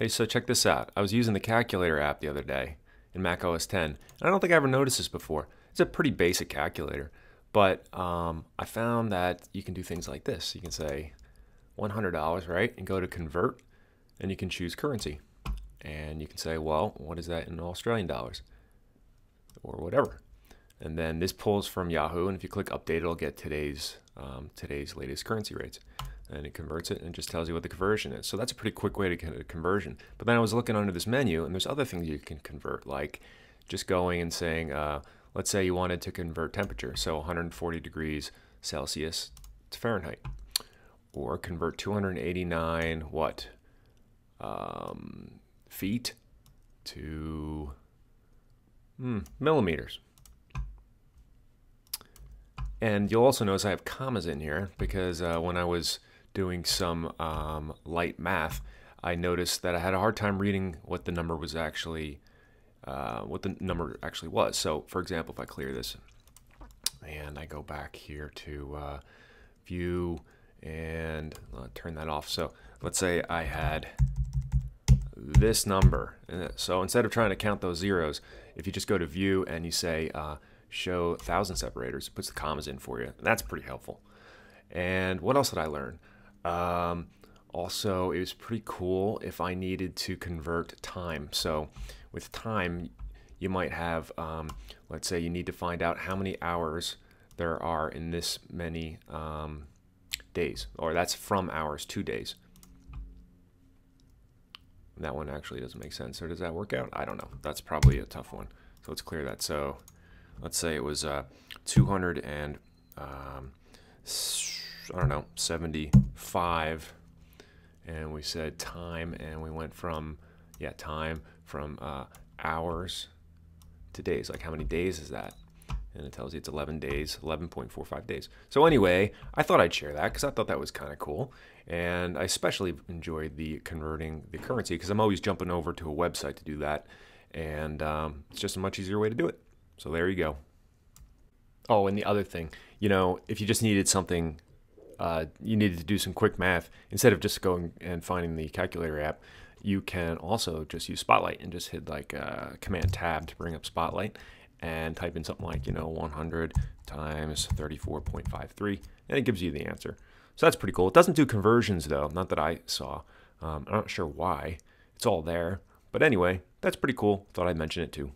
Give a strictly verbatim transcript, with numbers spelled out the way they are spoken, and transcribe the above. Hey, so check this out. I was using the calculator app the other day in Mac O S ten, and I don't think I ever noticed this before. It's a pretty basic calculator, but um, I found that you can do things like this. You can say one hundred dollars, right, and go to convert, and you can choose currency. And you can say, well, what is that in Australian dollars or whatever? And then this pulls from Yahoo, and if you click update, it'll get today's um, today's latest currency rates, and it converts it and just tells you what the conversion is. So that's a pretty quick way to get a conversion. But then I was looking under this menu, and there's other things you can convert, like just going and saying, uh, let's say you wanted to convert temperature, so one hundred forty degrees Celsius to Fahrenheit, or convert two hundred eighty-nine what um, feet to hmm, millimeters. And you'll also notice I have commas in here because uh, when I was doing some um, light math, I noticed that I had a hard time reading what the number was actually, uh, what the number actually was. So, for example, if I clear this and I go back here to uh, view and uh, turn that off. So, let's say I had this number. So, instead of trying to count those zeros, if you just go to view and you say uh, show thousand separators, it puts the commas in for you. And that's pretty helpful. And what else did I learn? Um, also, it was pretty cool if I needed to convert time. So with time, you might have, um, let's say you need to find out how many hours there are in this many um, days, or that's from hours to days. That one actually doesn't make sense. So does that work out? I don't know. That's probably a tough one. So let's clear that. So let's say it was uh, two hundred and um, I don't know, seventy-five, and we said time, and we went from yeah time from uh, hours to days. Like how many days is that? And it tells you it's eleven days, eleven point four five days. So anyway, I thought I'd share that because I thought that was kind of cool, and I especially enjoyed the converting the currency because I'm always jumping over to a website to do that, and um, it's just a much easier way to do it. So there you go. Oh, and the other thing, you know, if you just needed something, uh, you needed to do some quick math, instead of just going and finding the calculator app, you can also just use Spotlight and just hit like uh, Command Tab to bring up Spotlight and type in something like, you know, one hundred times thirty-four point five three, and it gives you the answer. So that's pretty cool. It doesn't do conversions though, not that I saw. Um, I'm not sure why. It's all there. But anyway, that's pretty cool. Thought I'd mention it too.